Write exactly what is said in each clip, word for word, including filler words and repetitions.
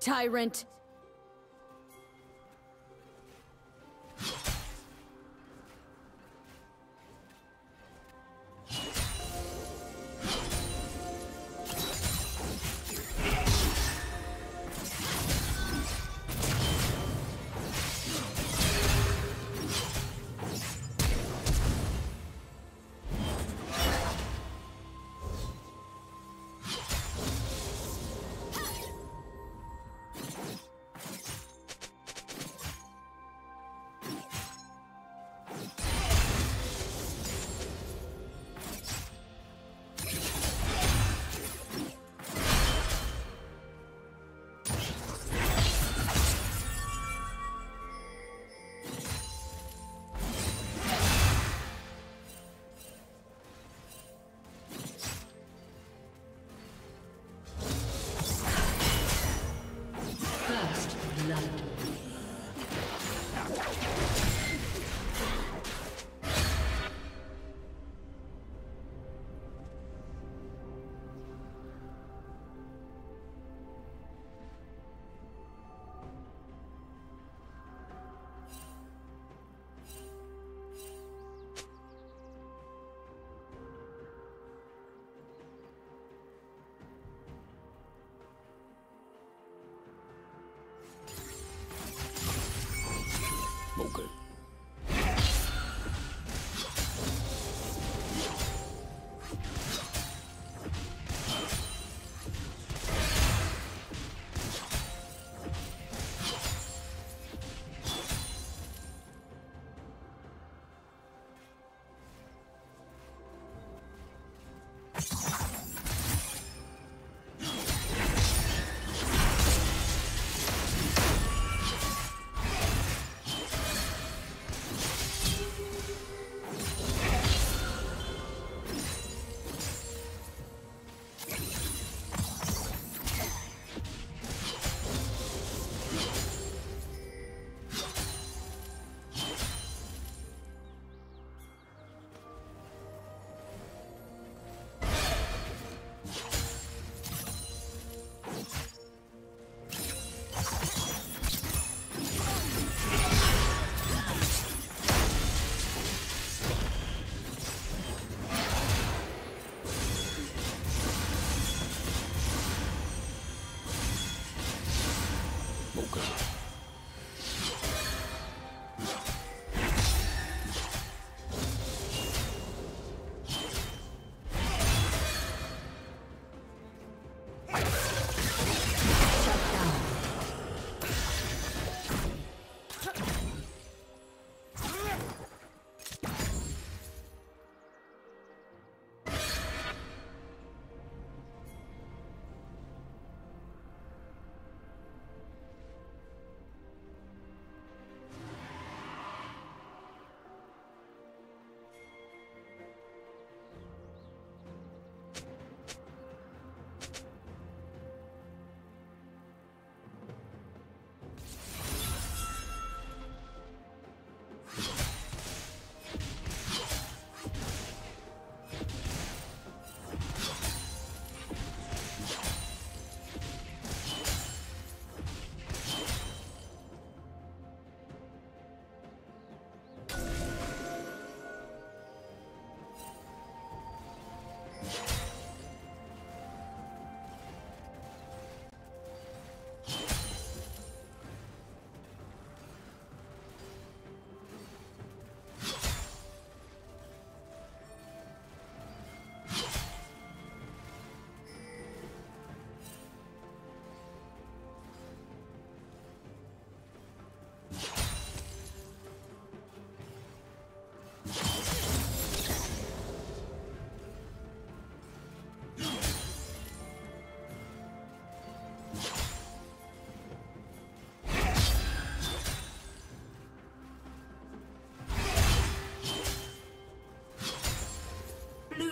tyrant!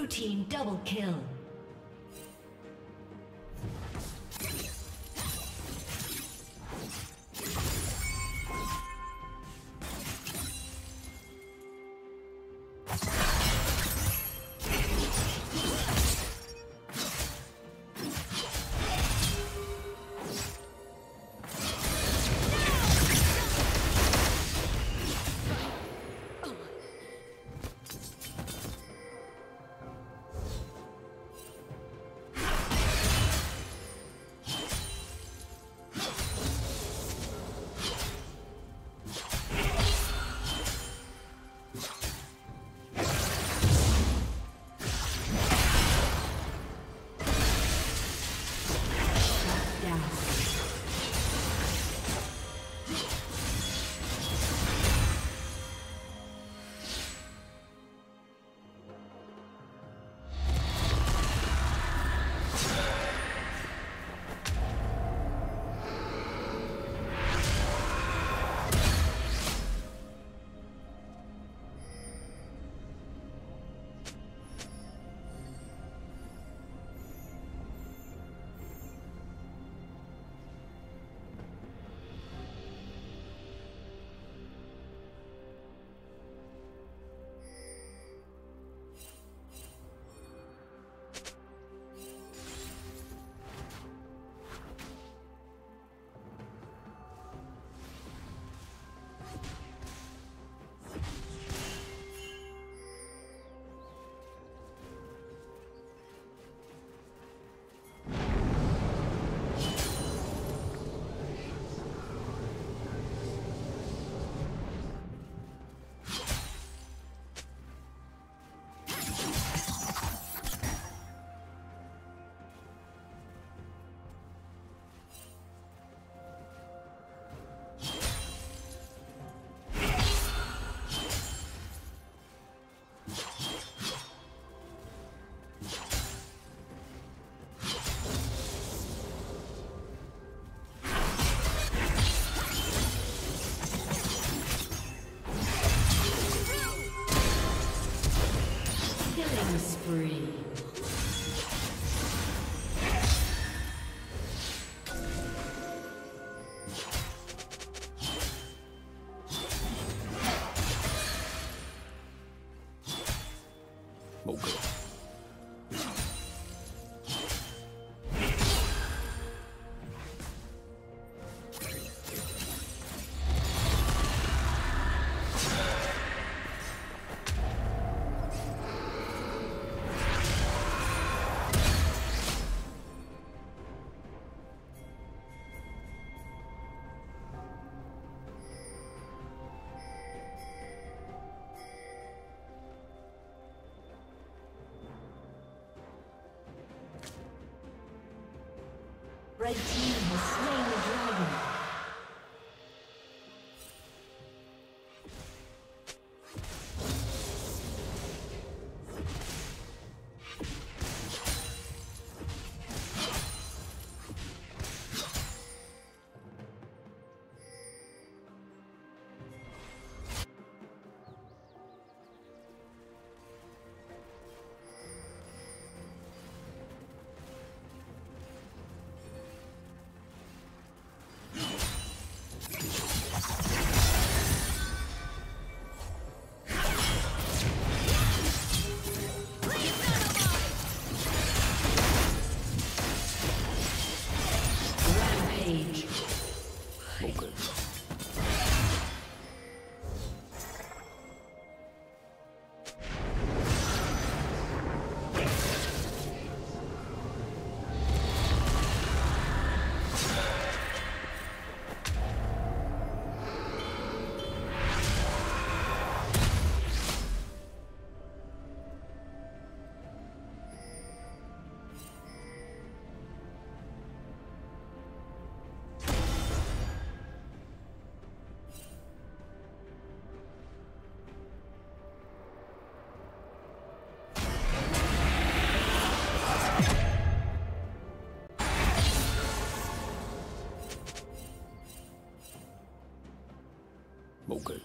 Team double kill. Red team has slain the dragon. Okay.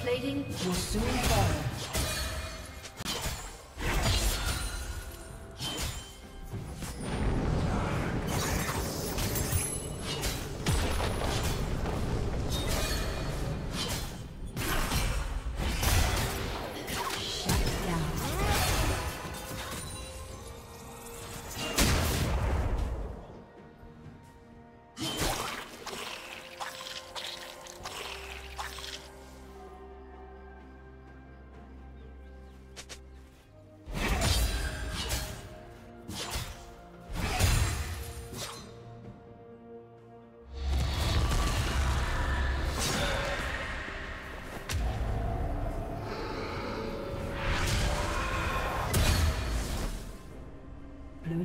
Plating will soon fall. Blue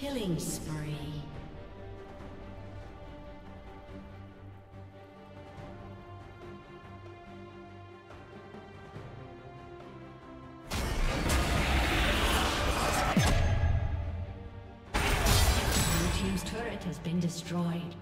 Killing spree. has been destroyed.